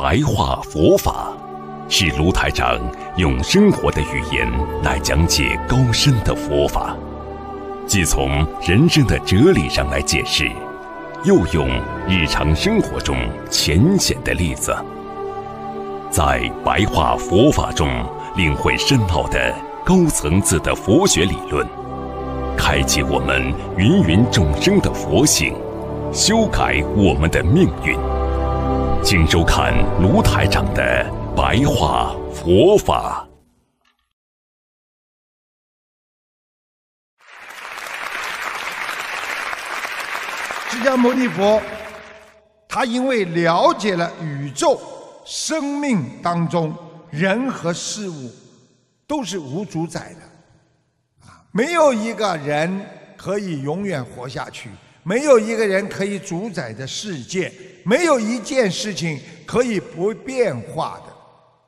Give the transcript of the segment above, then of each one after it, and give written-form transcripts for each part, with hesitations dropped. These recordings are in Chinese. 白话佛法是卢台长用生活的语言来讲解高深的佛法，既从人生的哲理上来解释，又用日常生活中浅显的例子，在白话佛法中领会深奥的高层次的佛学理论，开启我们芸芸众生的佛性，修改我们的命运。请收看卢台长的白话佛法。释迦牟尼佛，他因为了解了宇宙生命当中人和事物都是无主宰的，没有一个人可以永远活下去，没有一个人可以主宰的世界，没有一件事情可以不变化的，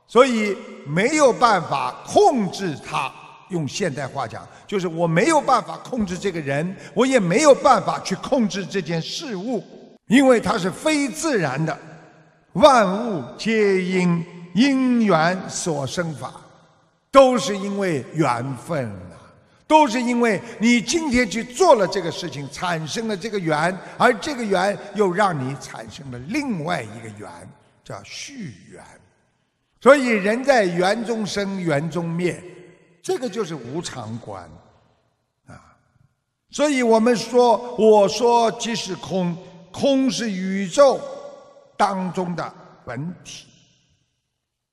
所以没有办法控制它。用现代话讲，就是我没有办法控制这个人，我也没有办法去控制这件事物，因为它是非自然的。万物皆因因缘所生法，都是因为缘分啊，都是因为你今天去做了这个事情，产生了这个缘，而这个缘又让你产生了另外一个缘，叫续缘。所以人在缘中生，缘中灭，这个就是无常观啊。所以我们说，我说即是空，空是宇宙当中的本体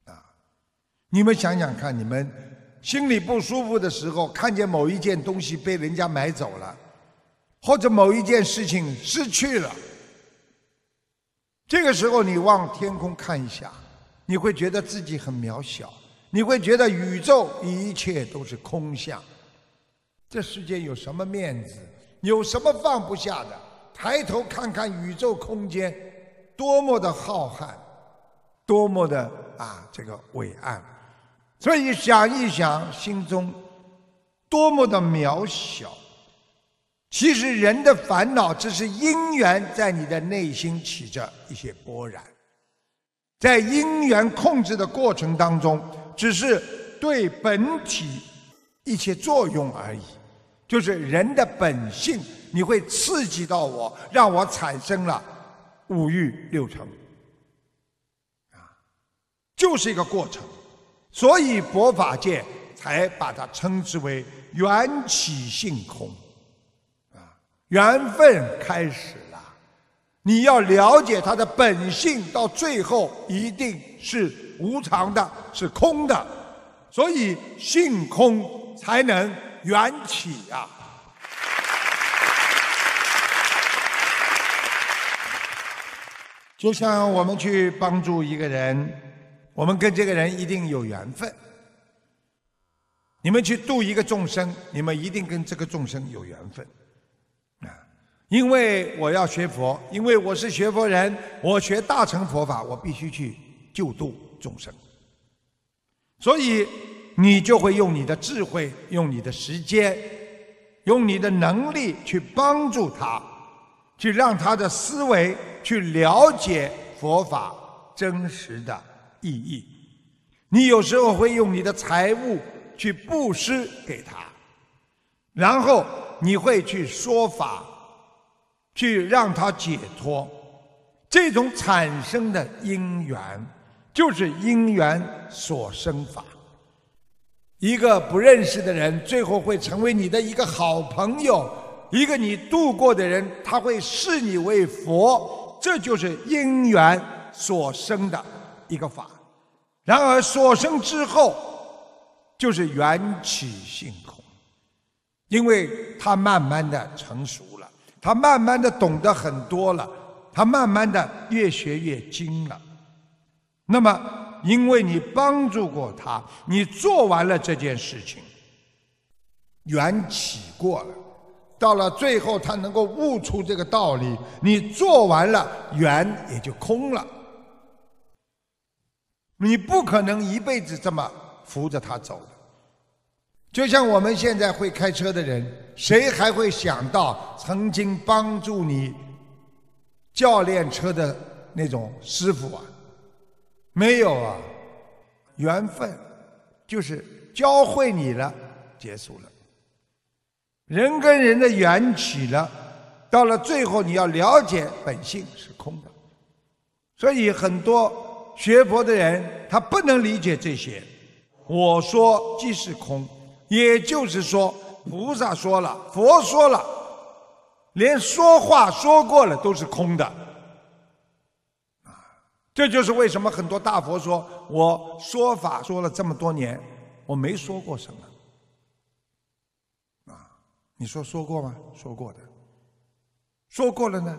啊。你们想想看，你们心里不舒服的时候，看见某一件东西被人家买走了，或者某一件事情失去了，这个时候你往天空看一下，你会觉得自己很渺小，你会觉得宇宙一切都是空相，这世界有什么面子，有什么放不下的？抬头看看宇宙空间，多么的浩瀚，多么的这个伟岸。所以想一想，心中多么的渺小。其实人的烦恼，只是因缘在你的内心起着一些波澜，在因缘控制的过程当中，只是对本体一些作用而已，就是人的本性，你会刺激到我，让我产生了五欲六尘，就是一个过程。所以佛法界才把它称之为缘起性空，缘分开始了。你要了解它的本性，到最后一定是无常的，是空的，所以性空才能缘起啊。就像我们去帮助一个人，我们跟这个人一定有缘分。你们去度一个众生，你们一定跟这个众生有缘分啊！因为我要学佛，因为我是学佛人，我学大乘佛法，我必须去救度众生，所以你就会用你的智慧，用你的时间，用你的能力去帮助他，去让他的思维去了解佛法真实的意义。你有时候会用你的财物去布施给他，然后你会去说法，去让他解脱。这种产生的因缘，就是因缘所生法。一个不认识的人，最后会成为你的一个好朋友；一个你度过的人，他会视你为佛。这就是因缘所生的一个法。然而所生之后，就是缘起性空，因为他慢慢的成熟了，他慢慢的懂得很多了，他慢慢的越学越精了。那么因为你帮助过他，你做完了这件事情，缘起过了，到了最后他能够悟出这个道理，你做完了，缘也就空了。你不可能一辈子这么扶着他走的。就像我们现在会开车的人，谁还会想到曾经帮助你教练车的那种师傅啊？没有啊，缘分就是教会你了，结束了。人跟人的缘起了，到了最后你要了解本性是空的。所以很多学佛的人他不能理解这些。我说即是空，也就是说菩萨说了，佛说了，连说话说过了都是空的。 这就是为什么很多大佛说，我说法说了这么多年，我没说过什么。啊，你说说过吗？说过的。说过了呢，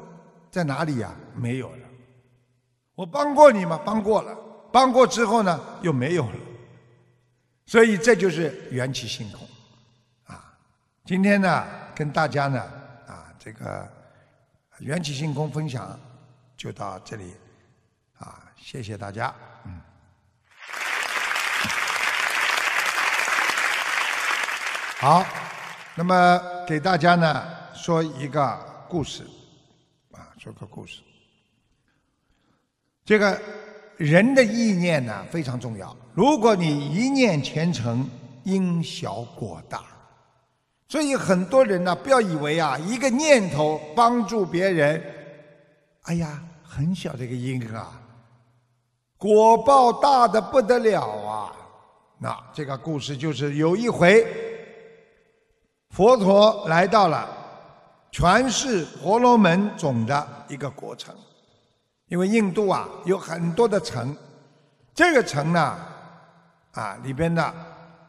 在哪里呀？没有了。我帮过你吗？帮过了。帮过之后呢，又没有了。所以这就是缘起性空。啊，今天呢，跟大家呢，这个缘起性空分享就到这里。 谢谢大家。好，那么给大家呢说一个故事，说个故事。这个人的意念呢非常重要，如果你一念虔诚，因小果大。所以很多人呢，不要以为一个念头帮助别人，哎呀，很小的一个因啊。 果报大的不得了啊！那这个故事就是有一回，佛陀来到了全是婆罗门种的一个国城，因为印度啊有很多的城，这个城呢，里边的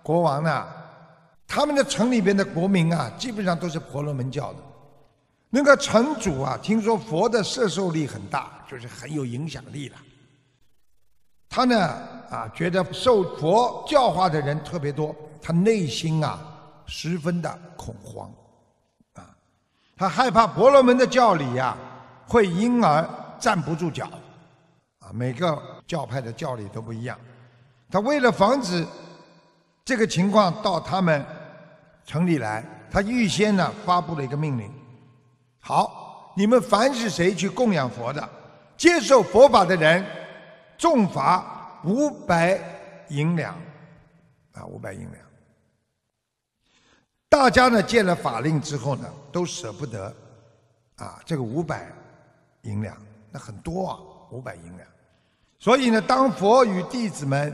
国王呢，他们的城里边的国民啊，基本上都是婆罗门教的。那个城主啊，听说佛的摄受力很大，就是很有影响力了。 他呢，觉得受佛教化的人特别多，他内心十分的恐慌，他害怕婆罗门的教理会因而站不住脚，每个教派的教理都不一样。他为了防止这个情况到他们城里来，他预先呢发布了一个命令：好，你们凡是谁去供养佛的、接受佛法的人。 重罚500银两，500银两。大家呢见了法令之后呢，都舍不得，这个500银两那很多啊，500银两。所以呢，当佛与弟子们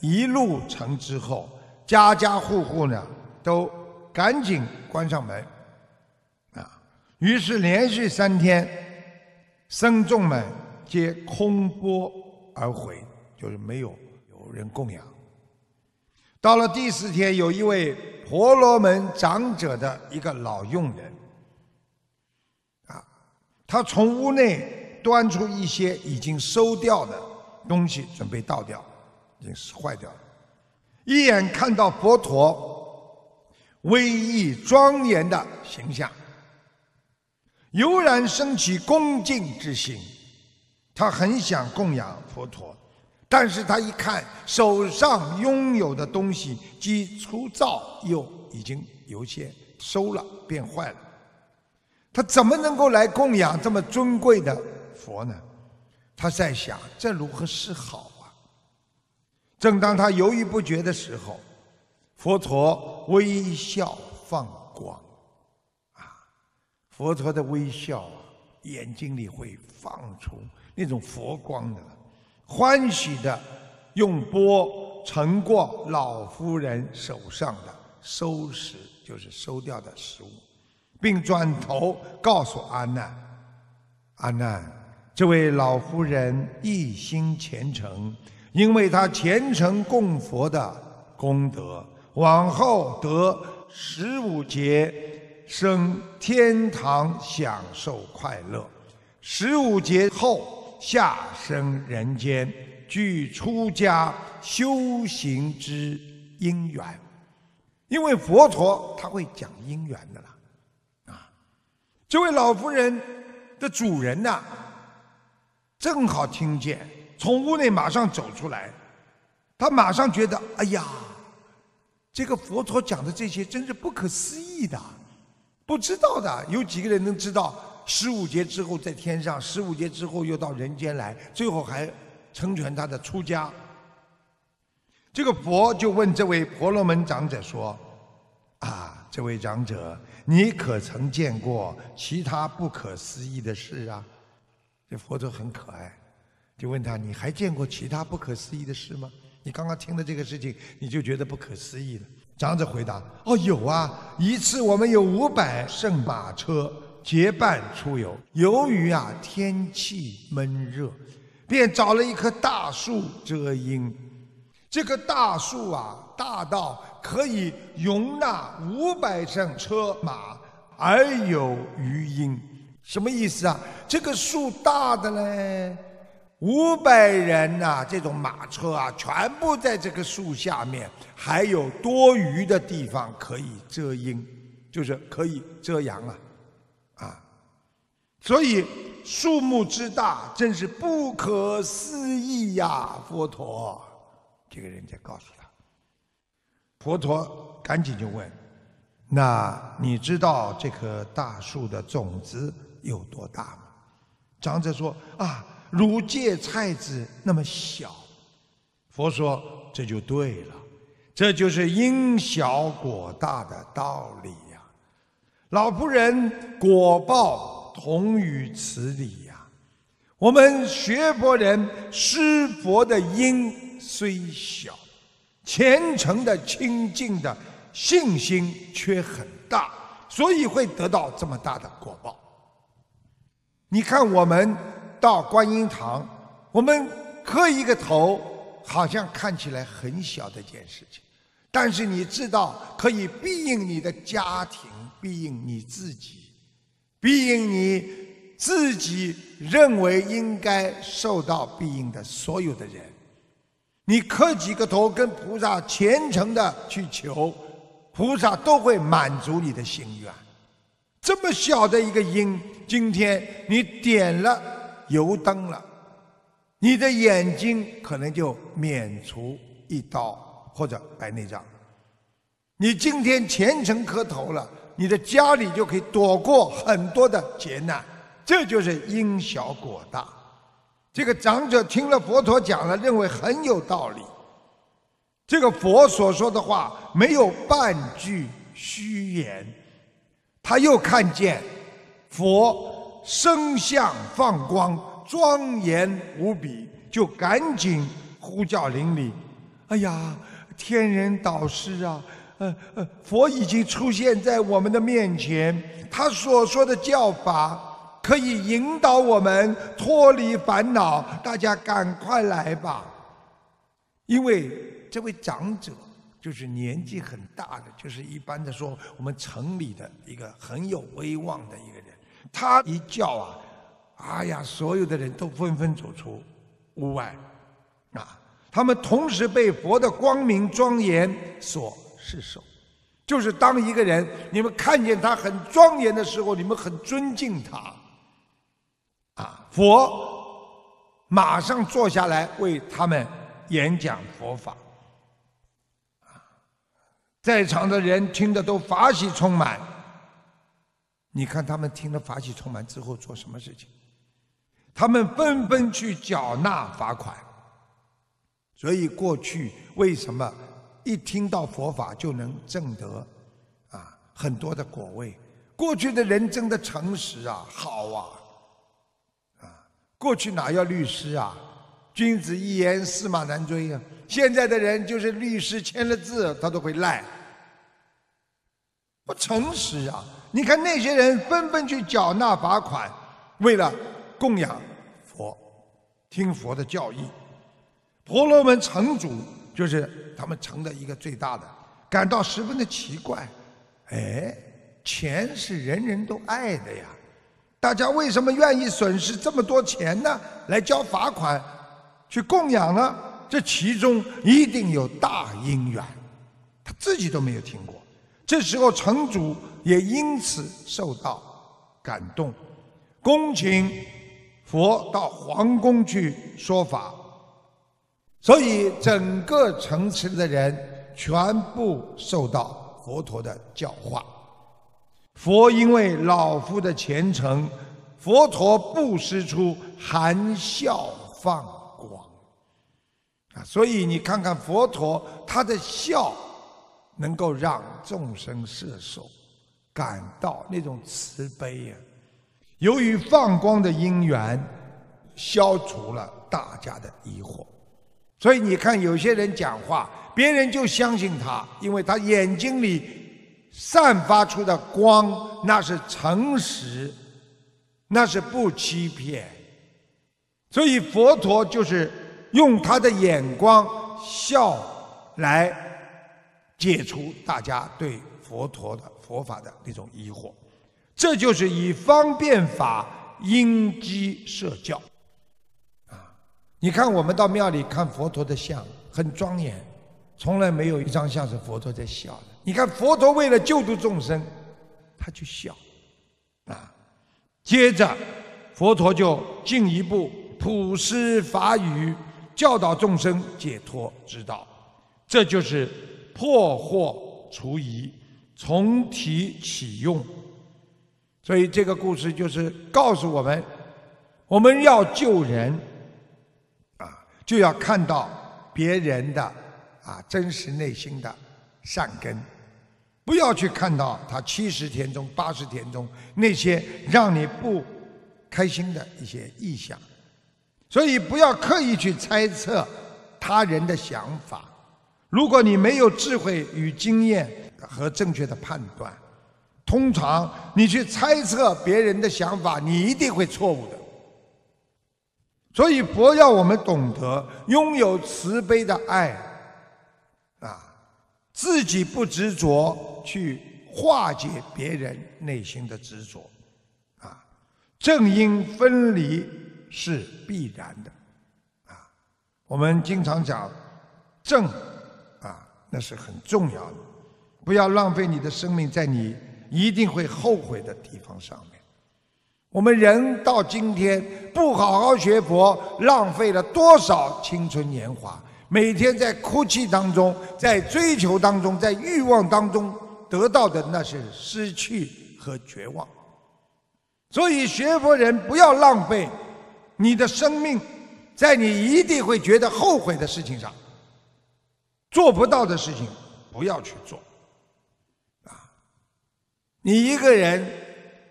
一路成之后，家家户户呢都赶紧关上门，于是连续3天，僧众们皆空钵。 而回，就是没有人供养。到了第4天，有一位婆罗门长者的一个老佣人，他从屋内端出一些已经馊掉的东西，准备倒掉，已经是坏掉了。一眼看到佛陀威仪庄严的形象，油然升起恭敬之心。 他很想供养佛陀，但是他一看手上拥有的东西，既粗糙又已经有些馊了，变坏了。他怎么能够来供养这么尊贵的佛呢？他在想，这如何是好啊？正当他犹豫不决的时候，佛陀微笑放光，佛陀的微笑眼睛里会放出。 那种佛光的，欢喜的，用钵盛过老夫人手上的收拾，就是收掉的食物，并转头告诉阿难：“阿难，这位老夫人一心虔诚，因为她虔诚供佛的功德，往后得15劫，生天堂享受快乐。15劫后。” 下生人间，具出家修行之因缘，因为佛陀他会讲因缘的啦，这位老夫人的主人呐，正好听见，从屋内马上走出来，他马上觉得，哎呀，这个佛陀讲的这些真是不可思议的，不知道的，有几个人能知道？ 15劫之后在天上，15劫之后又到人间来，最后还成全他的出家。这个佛就问这位婆罗门长者说：“啊，这位长者，你可曾见过其他不可思议的事啊？”这佛陀很可爱，就问他：“你还见过其他不可思议的事吗？你刚刚听的这个事情，你就觉得不可思议了。”长者回答：“哦，有啊！一次我们有500乘马车结伴出游，由于啊天气闷热，便找了一棵大树遮阴。这棵大树啊，大到可以容纳500乘车马而有余荫。什么意思啊？这个树大的嘞，500人呐，这种马车啊，全部在这个树下面，还有多余的地方可以遮阴，就是可以遮阳啊，啊，所以树木之大，真是不可思议呀！佛陀，这个人家告诉他，佛陀赶紧就问：“那你知道这棵大树的种子有多大吗？”长者说：“啊。”如芥菜籽那么小，佛说这就对了，这就是因小果大的道理呀、啊。老仆人果报同于此理呀、啊。我们学佛人施佛的因虽小，虔诚的清净的信心却很大，所以会得到这么大的果报。你看我们。到观音堂，我们磕一个头，好像看起来很小的一件事情，但是你知道，可以庇应你的家庭，庇应你自己，庇应你自己认为应该受到庇应的所有的人。你磕几个头，跟菩萨虔诚的去求，菩萨都会满足你的心愿。这么小的一个因，今天你点了。油灯了，你的眼睛可能就免除1刀或者白内障。你今天虔诚磕头了，你的家里就可以躲过很多的劫难。这就是因小果大。这个长者听了佛陀讲了，认为很有道理。这个佛所说的话没有半句虚言。他又看见佛。生相放光，庄严无比，就赶紧呼叫邻里。哎呀，天人导师啊，佛已经出现在我们的面前，他所说的教法可以引导我们脱离烦恼，大家赶快来吧！因为这位长者就是年纪很大的，就是一般的说我们城里的一个很有威望的一个人。他一叫啊，哎呀，所有的人都纷纷走出屋外，啊，他们同时被佛的光明庄严所摄受。就是当一个人，你们看见他很庄严的时候，你们很尊敬他，啊，佛马上坐下来为他们演讲佛法，啊，在场的人听得都法喜充满。你看他们听了法喜充满之后做什么事情？他们纷纷去缴纳罚款。所以过去为什么一听到佛法就能证得啊很多的果位？过去的人真的诚实啊，好啊，啊，过去哪要律师啊？君子一言，驷马难追啊！现在的人就是律师签了字，他都会赖，不诚实啊！你看那些人纷纷去缴纳罚款，为了供养佛，听佛的教义。婆罗门城主就是他们城的一个最大的，感到十分的奇怪。哎，钱是人人都爱的呀，大家为什么愿意损失这么多钱呢？来交罚款，去供养呢？这其中一定有大因缘，他自己都没有听过。这时候城主也因此受到感动，恭请佛到皇宫去说法，所以整个城池的人全部受到佛陀的教化。佛因为老夫的虔诚，佛陀布施出含笑放光啊，所以你看看佛陀他的笑，能够让众生色受感到那种慈悲呀。由于放光的因缘，消除了大家的疑惑。所以你看，有些人讲话，别人就相信他，因为他眼睛里散发出的光，那是诚实，那是不欺骗。所以佛陀就是用他的眼光笑来解除大家对佛陀的佛法的那种疑惑。这就是以方便法因机设教。 你看，我们到庙里看佛陀的像，很庄严，从来没有一张像是佛陀在笑的。你看，佛陀为了救度众生，他就笑，啊，接着佛陀就进一步普施法语，教导众生解脱之道，这就是破惑除疑，从体启用。所以这个故事就是告诉我们，我们要救人。 就要看到别人的真实内心的善根，不要去看到他70天中、80天中那些让你不开心的一些意象，所以不要刻意去猜测他人的想法。如果你没有智慧与经验和正确的判断，通常你去猜测别人的想法，你一定会错误的。 所以佛要我们懂得拥有慈悲的爱，自己不执着去化解别人内心的执着，正因分离是必然的，我们经常讲正，那是很重要的，不要浪费你的生命在你一定会后悔的地方上面。 我们人到今天不好好学佛，浪费了多少青春年华？每天在哭泣当中，在追求当中，在欲望当中得到的那是失去和绝望。所以学佛人不要浪费你的生命，在你一定会觉得后悔的事情上，做不到的事情不要去做。你一个人。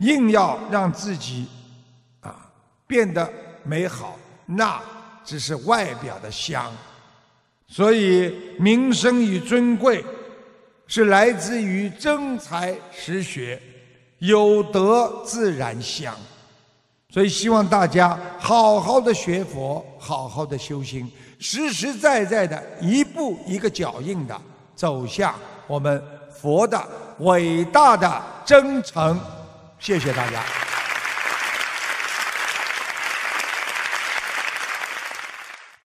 硬要让自己变得美好，那只是外表的香。所以名声与尊贵是来自于真才实学，有德自然香。所以希望大家好好的学佛，好好的修心，实实在在的一步一个脚印的走向我们佛的伟大的真诚。 谢谢大家。